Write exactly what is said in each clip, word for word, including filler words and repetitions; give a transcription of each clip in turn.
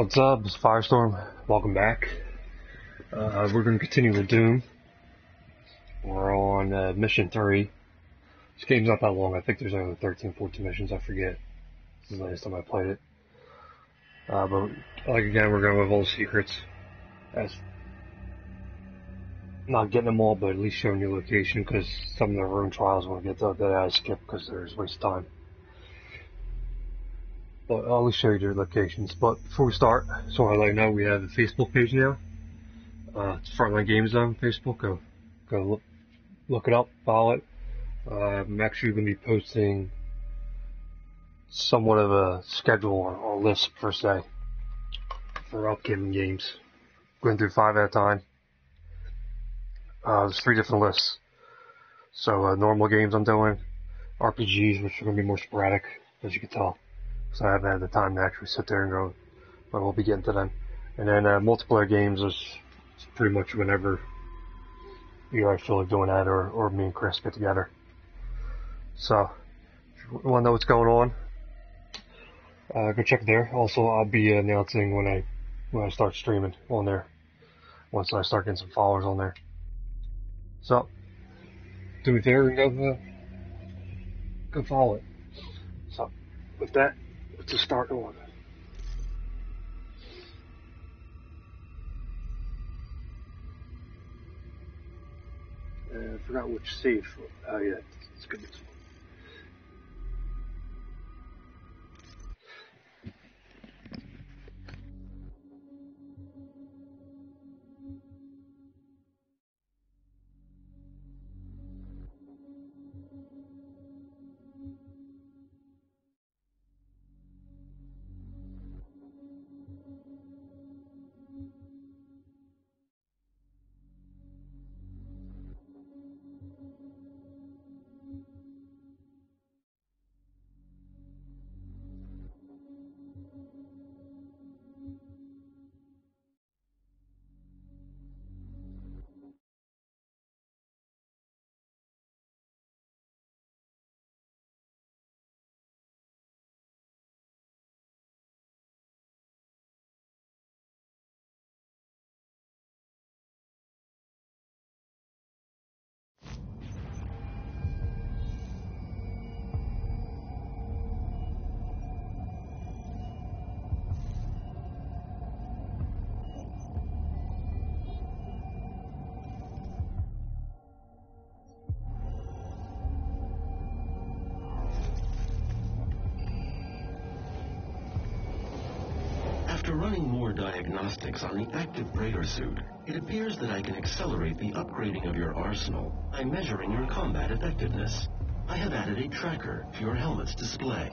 What's up? It's Firestorm. Welcome back. Uh, we're going to continue with Doom. We're on uh, mission three. This game's not that long. I think there's only thirteen, fourteen missions. I forget. This is the last time I played it. Uh, but, like, again, we're going to have all the secrets. That's not getting them all, but at least showing your location, because some of the room trials when I get to that I skip because there's waste of time. But I'll at least show you your locations. But before we start, so I let you know we have the Facebook page now. Uh, it's Frontline Games on Facebook. Go, go look, look it up, follow it. Uh, I'm actually going to be posting somewhat of a schedule or, or list per se for upcoming games. Going through five at a time. Uh, there's three different lists. So uh, normal games I'm doing, R P Gs, which are going to be more sporadic, as you can tell. So I haven't had the time to actually sit there and go, but we'll be getting to them. And then uh, multiplayer games is pretty much whenever you are actually doing that, or, or me and Chris get together. So if you want to know what's going on, uh, go check there. Also, I'll be announcing when I when I start streaming on there, once I start getting some followers on there. So do me a favor and go, uh, go follow it. So with that, to start on. Uh, I forgot which save. Oh yeah, it's good. After running more diagnostics on the active Praetor suit, it appears that I can accelerate the upgrading of your arsenal by measuring your combat effectiveness. I have added a tracker to your helmet's display.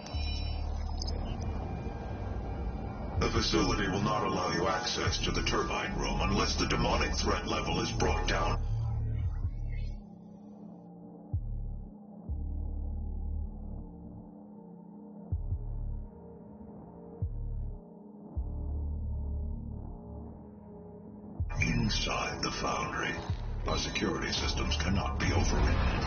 The facility will not allow you access to the turbine room unless the demonic threat level is brought down. Inside the foundry, our security systems cannot be overridden.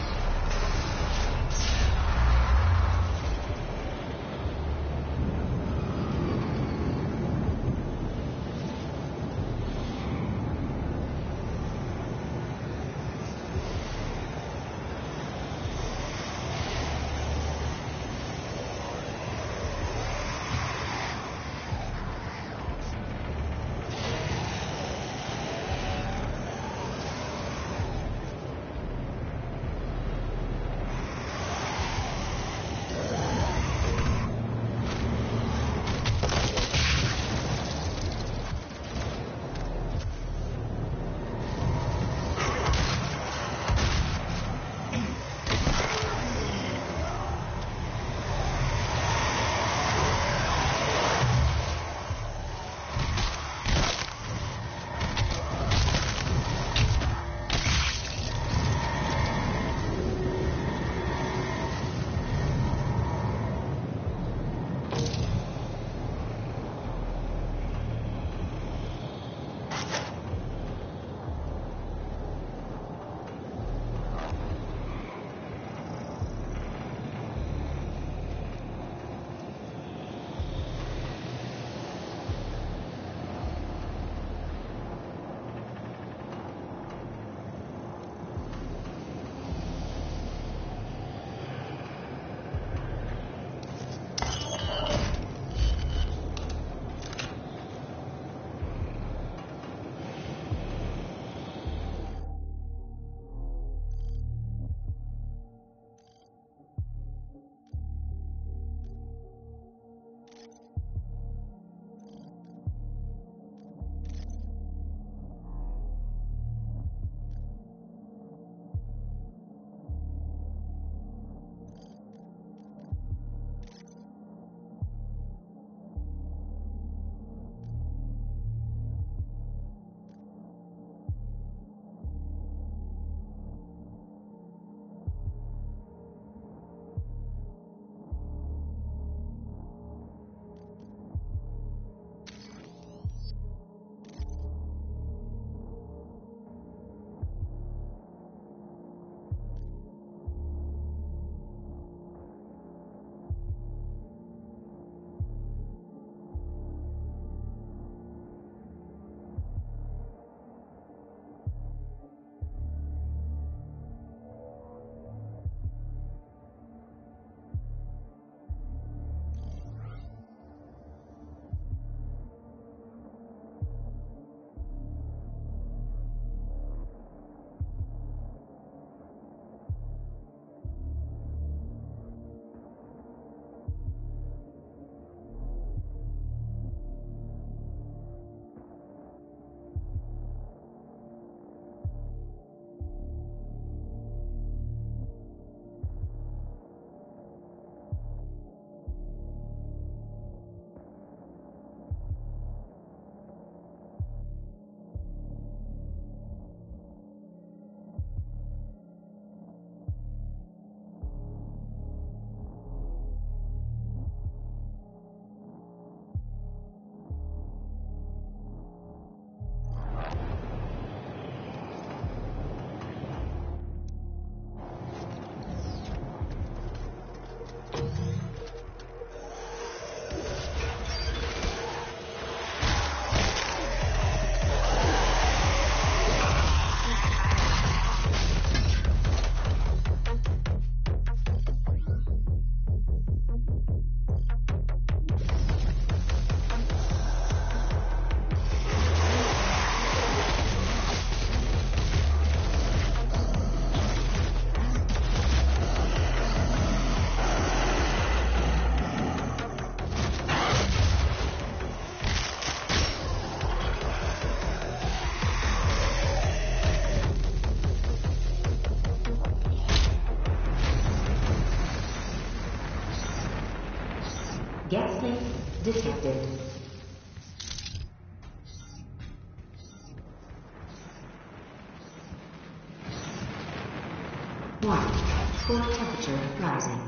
Gas leak detected. One. Core temperature rising.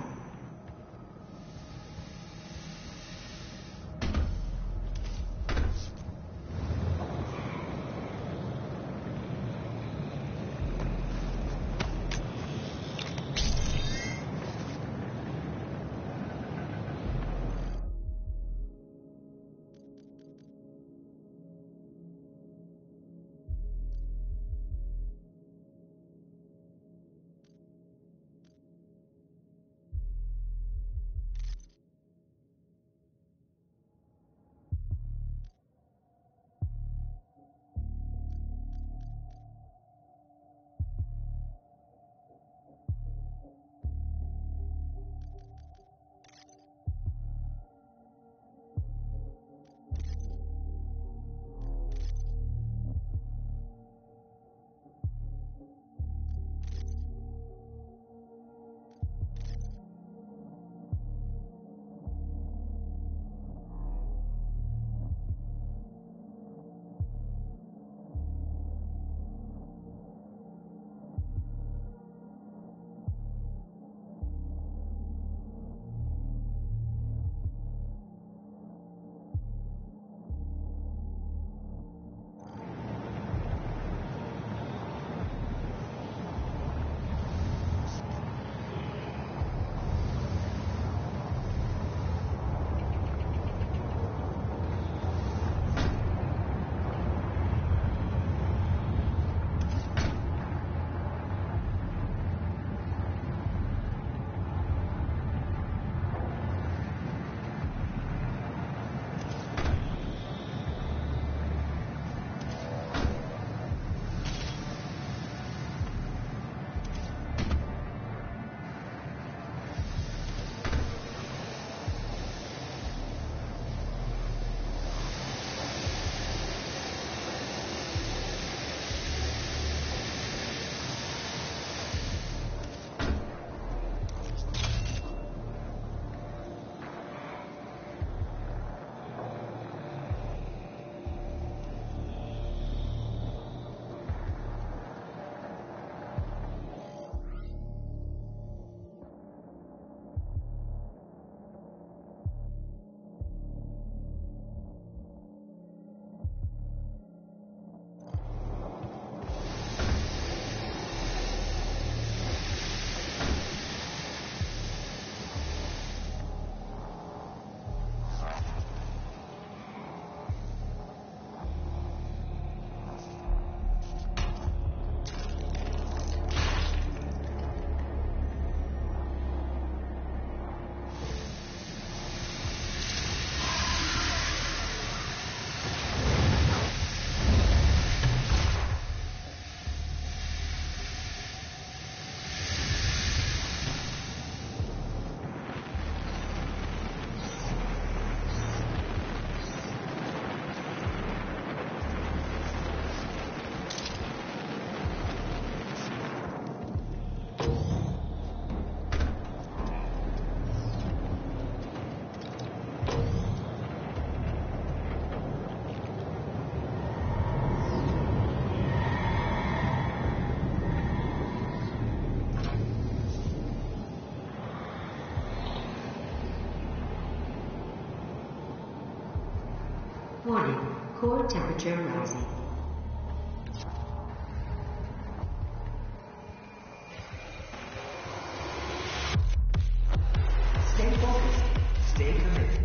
Warning, core temperature rising. Stay focused, stay committed.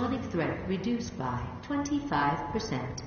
Demonic threat reduced by twenty-five percent.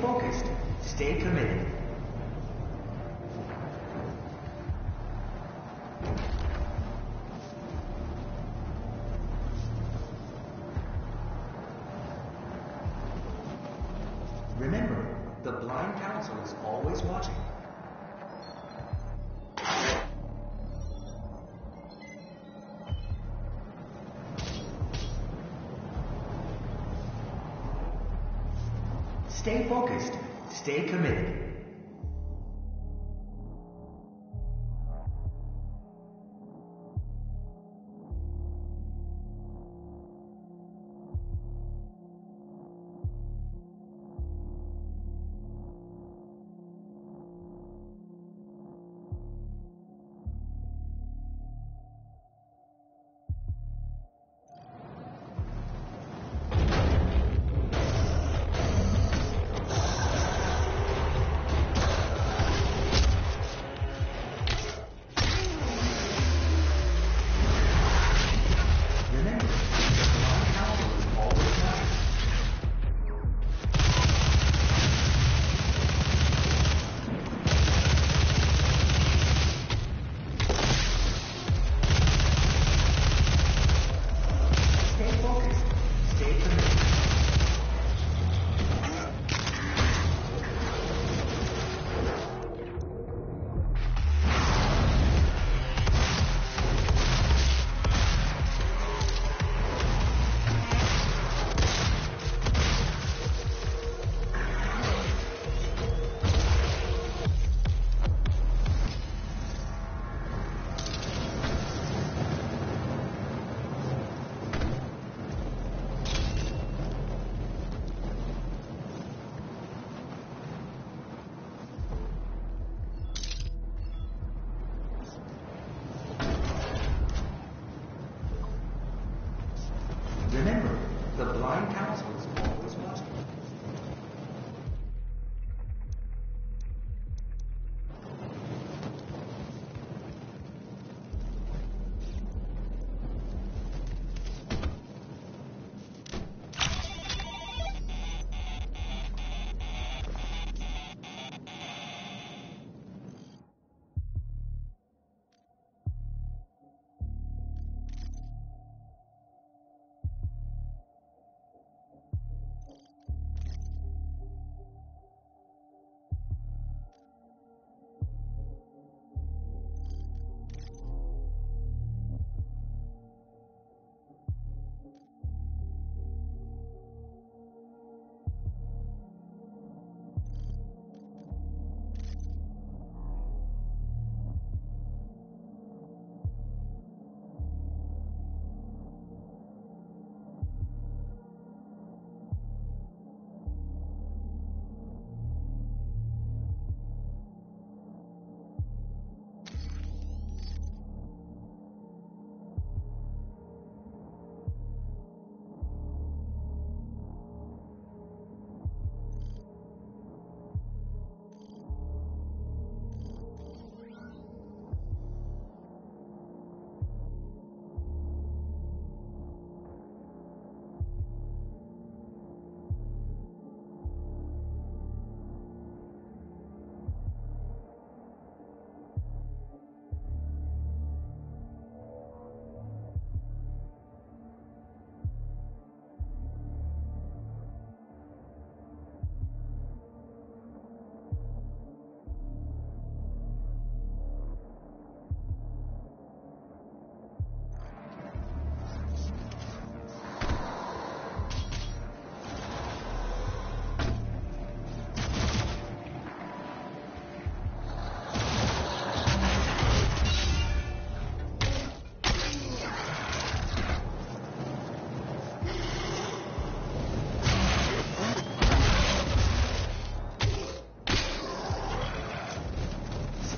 focused. Stay committed. Remember, the blind council is always watching. Stay focused. Stay committed.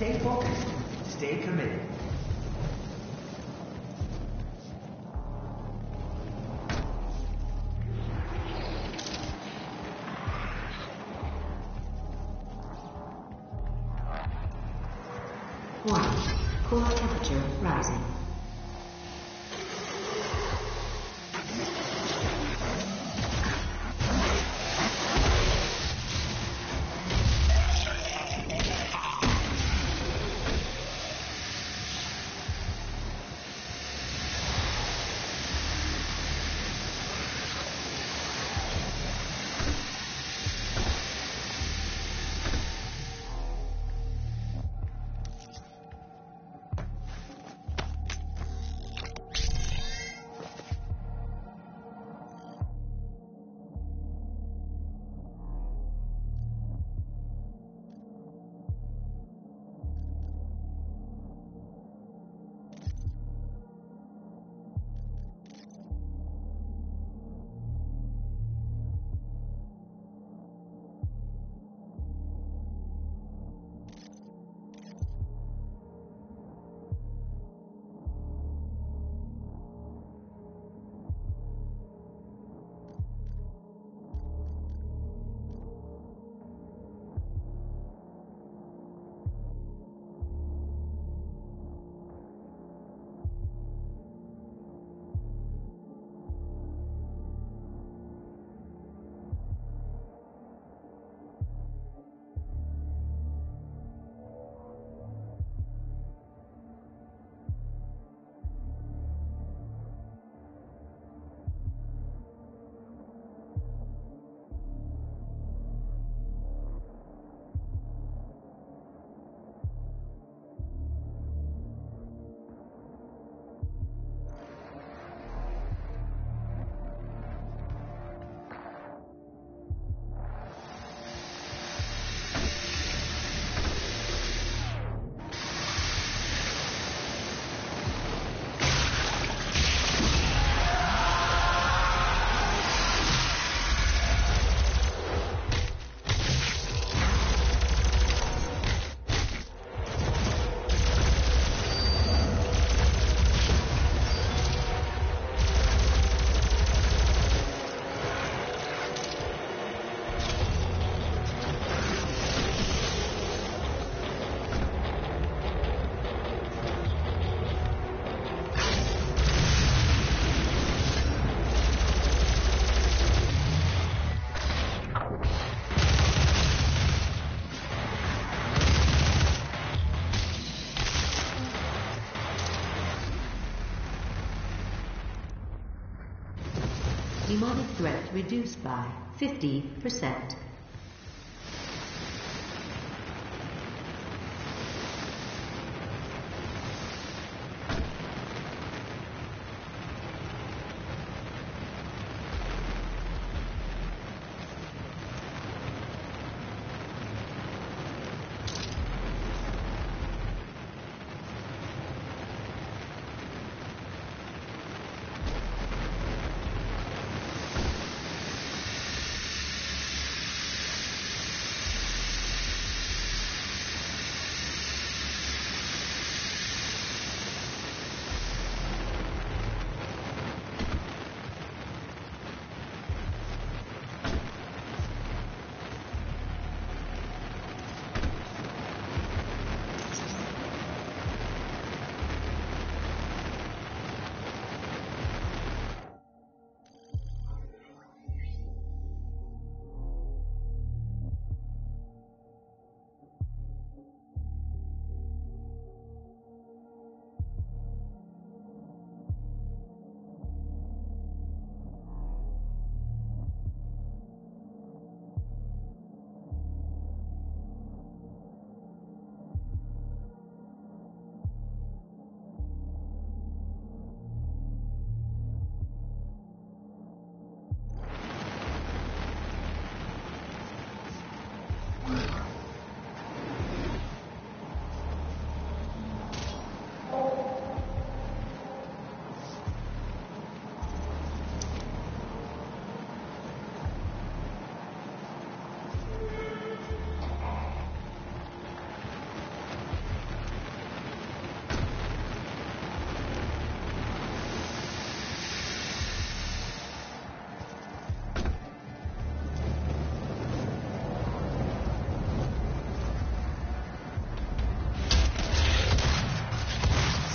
Stay focused. Stay committed. One. Core temperature rising. Demonic threat reduced by fifty percent.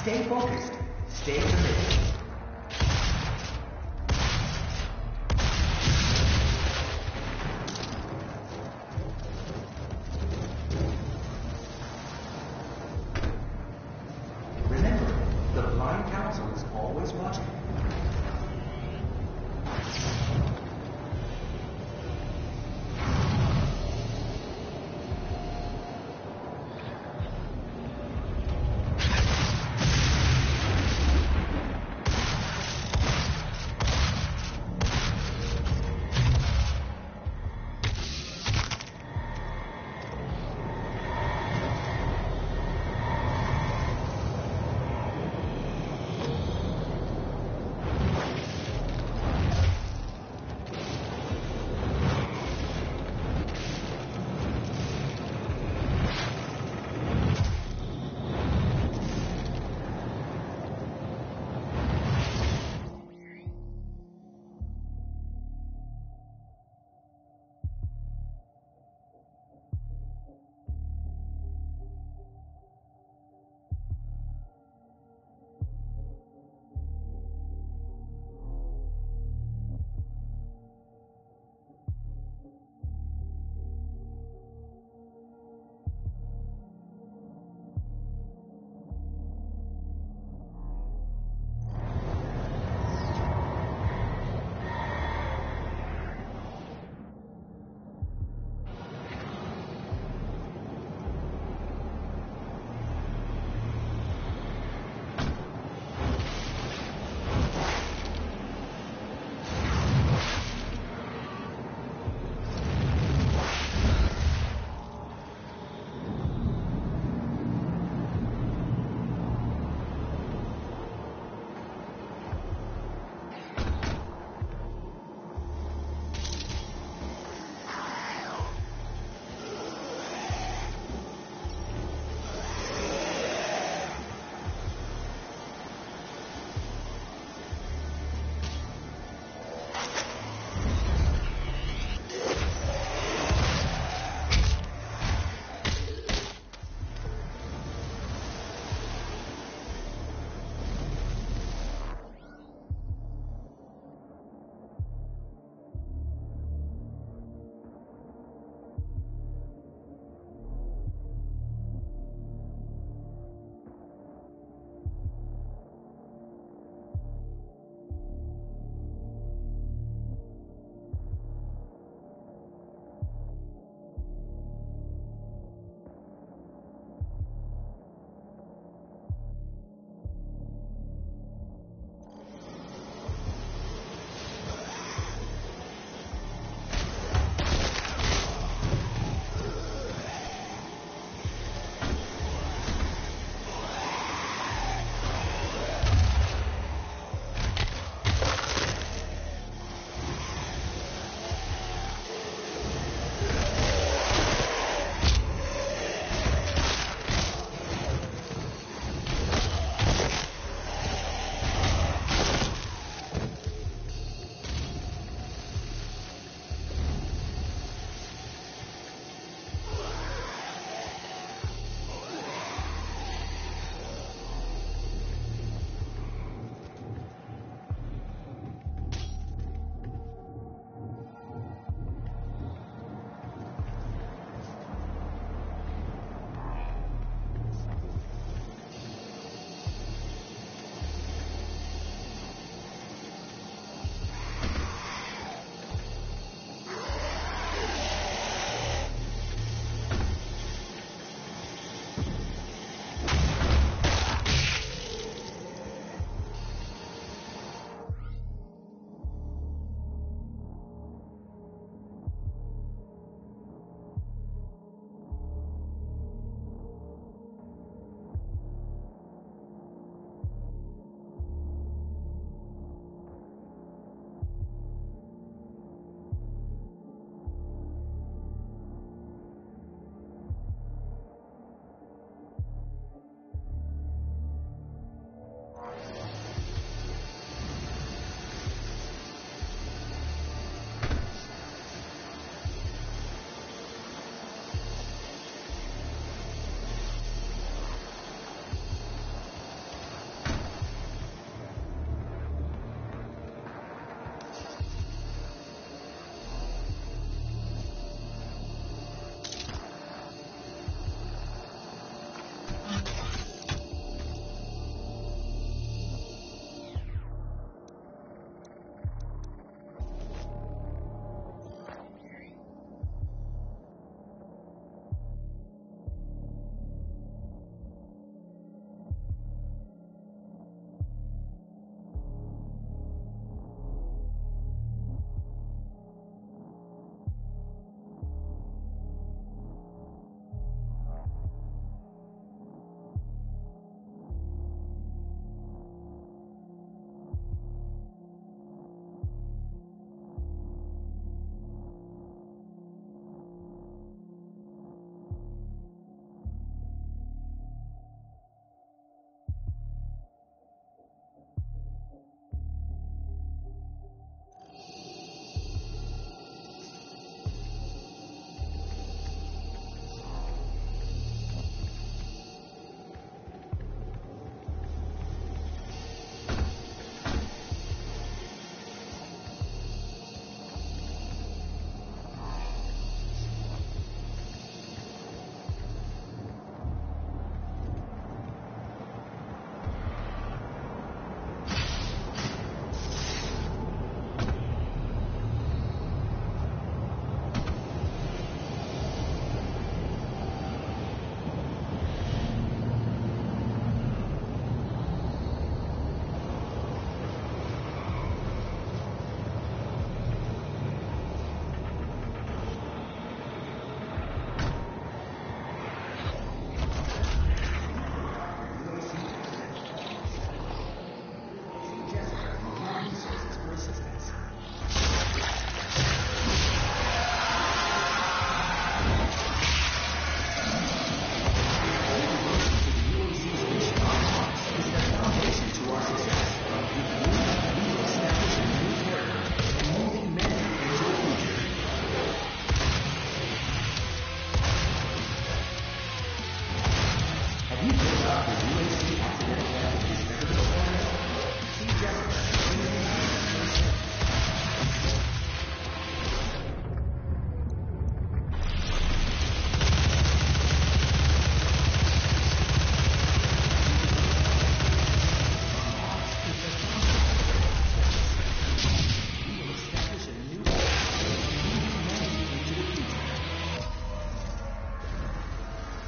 Stay focused. Stay committed. Remember, the blind counsel is always watching.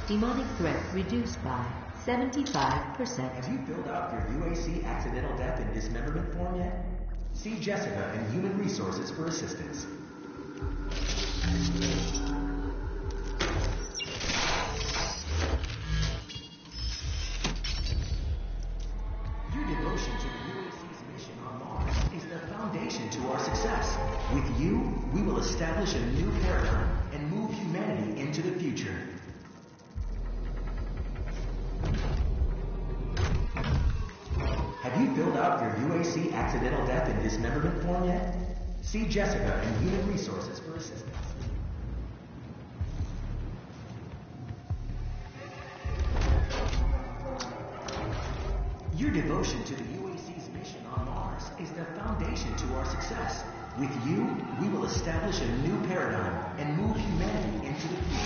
Demonic threat reduced by seventy-five percent. Have you filled out your U A C accidental death and dismemberment form yet? See Jessica and Human Resources for assistance. Your devotion to the U A C's mission on Mars is the foundation to our success. With you, we will establish a new paradigm and move humanity into the future. Have you filled out your U A C accidental death and dismemberment form yet? See Jessica and Human Resources for assistance. Your devotion to the U A C's mission on Mars is the foundation to our success. With you, we will establish a new paradigm and move humanity into the future.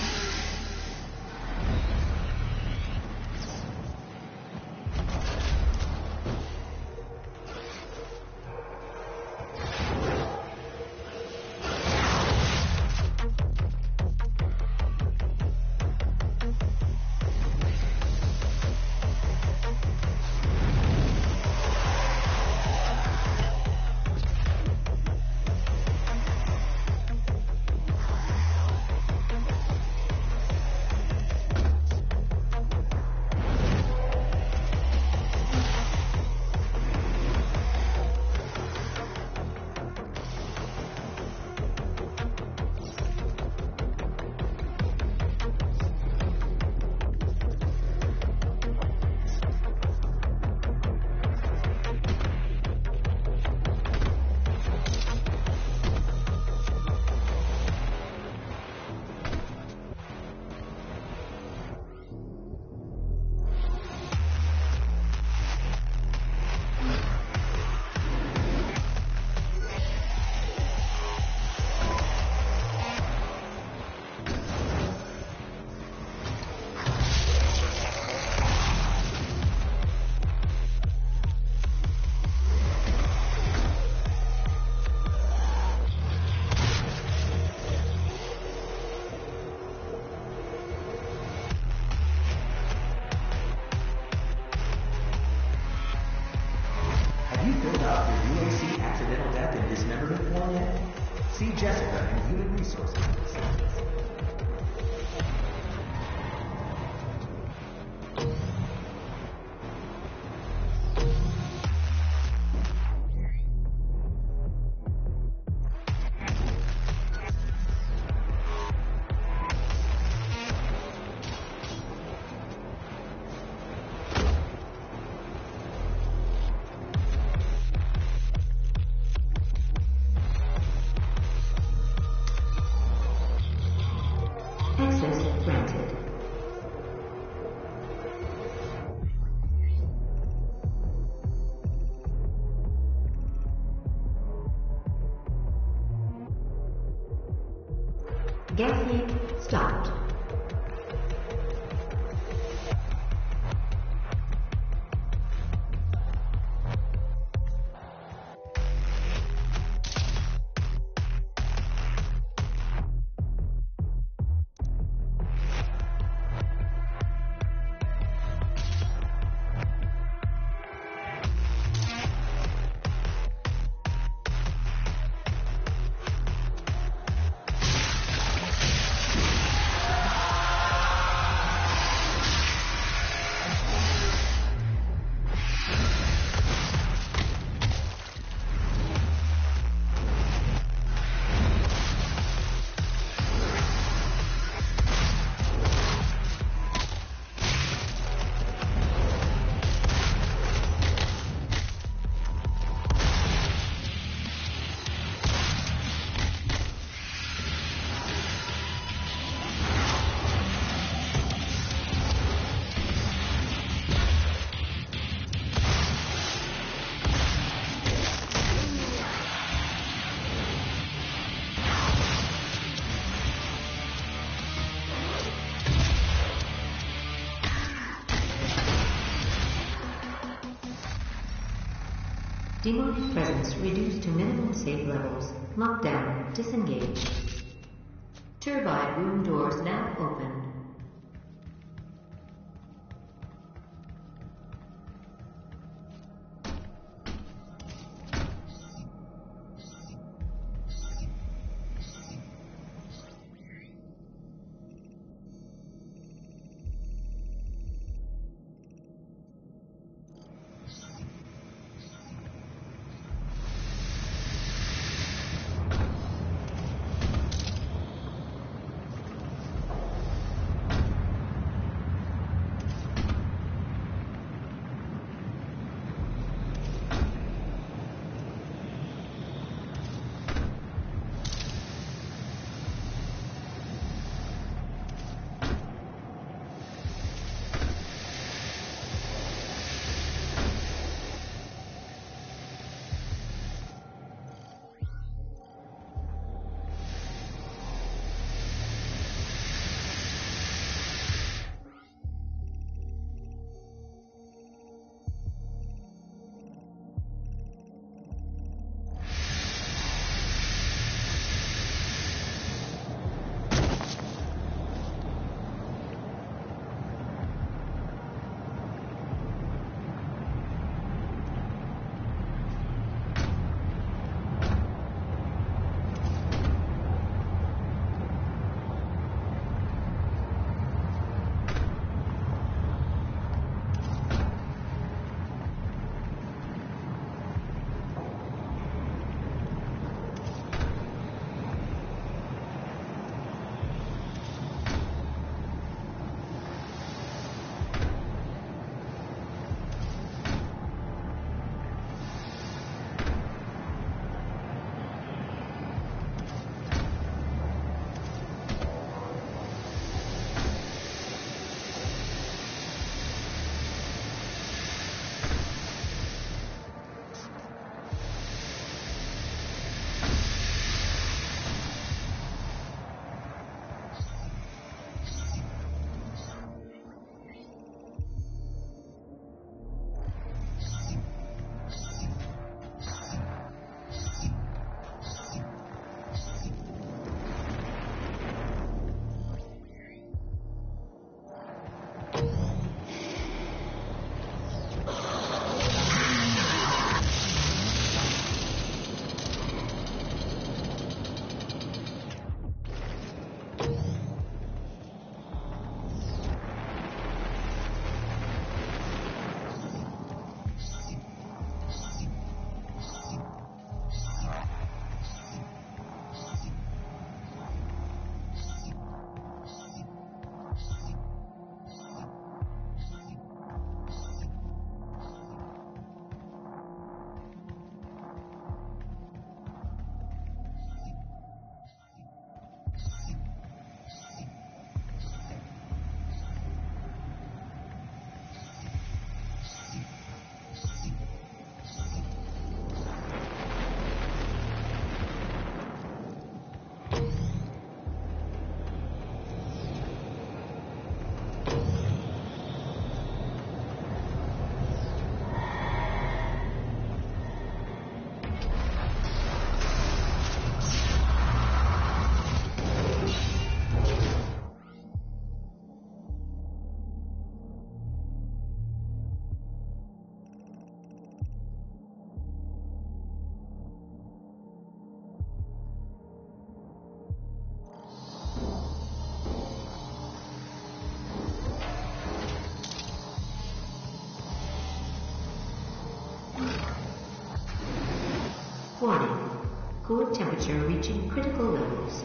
Gas leak stopped. Demonic presence reduced to minimum safe levels. Lockdown disengaged. Turbine room doors now open. core temperature reaching critical levels.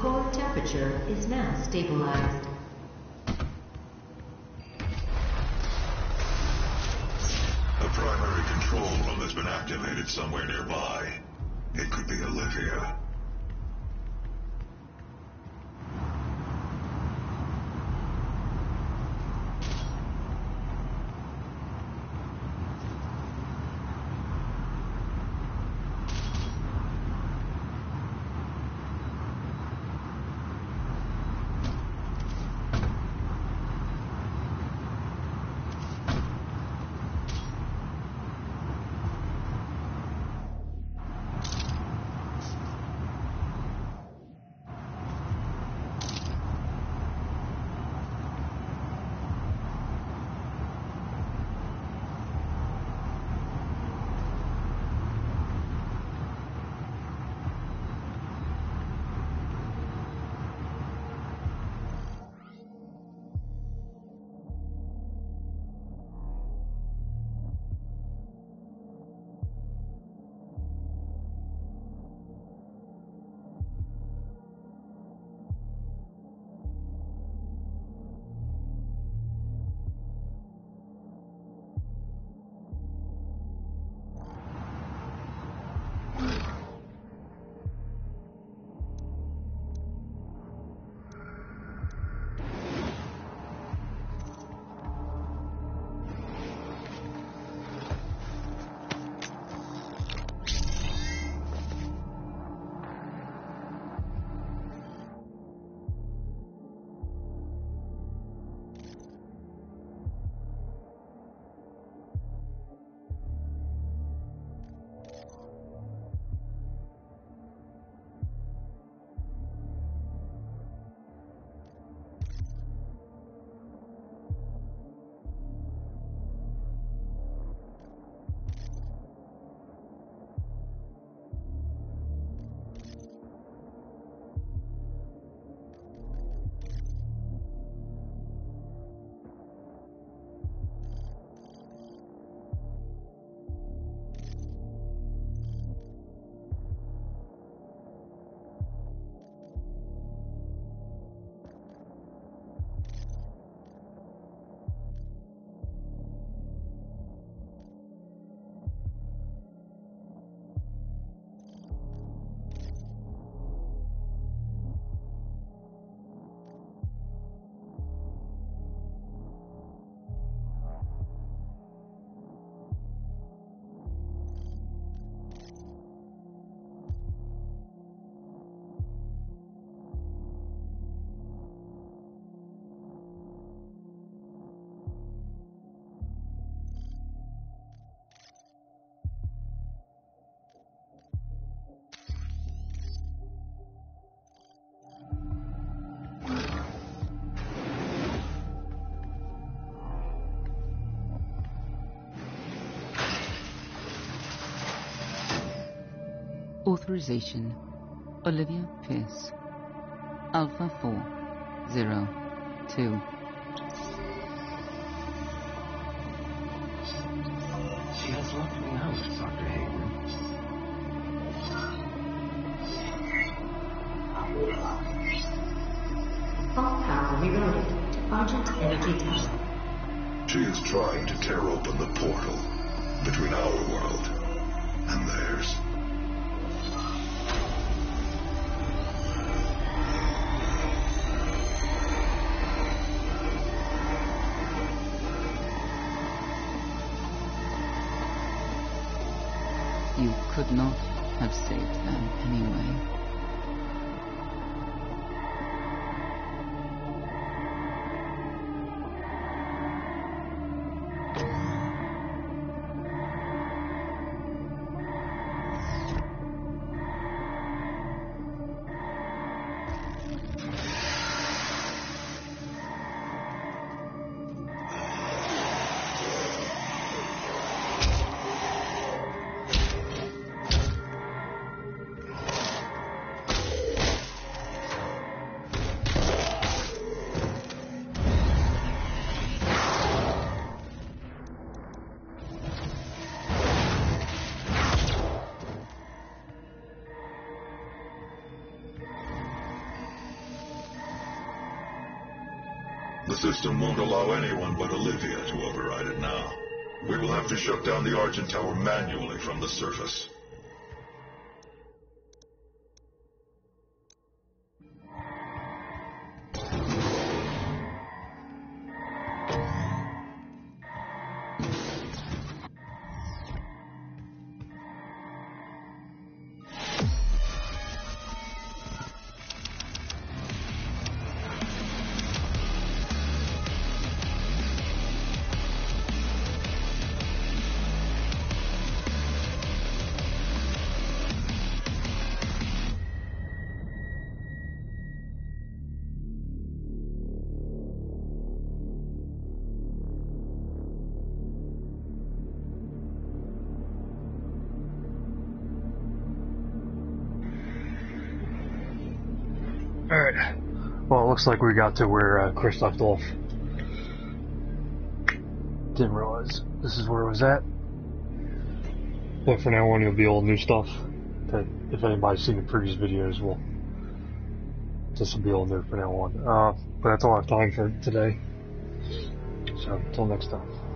Core temperature is now stabilized. A primary control room has been activated somewhere nearby. It could be Olivia. Authorization, Olivia Pierce. Alpha four, zero, two. She has locked me out, Doctor Hagan. All power reloaded. Argent Energy Tower. She is trying to tear open the portal between our world and theirs. You could not have saved them anyway. The system won't allow anyone but Olivia to override it now. We will have to shut down the Argent Tower manually from the surface. Alright, well, it looks like we got to where uh, Chris left off. Didn't realize this is where it was at. But for now on, it'll be all new stuff. That if anybody's seen the previous videos, well, this will be all new for now on. Uh, but that's all I have time for today. So, until next time.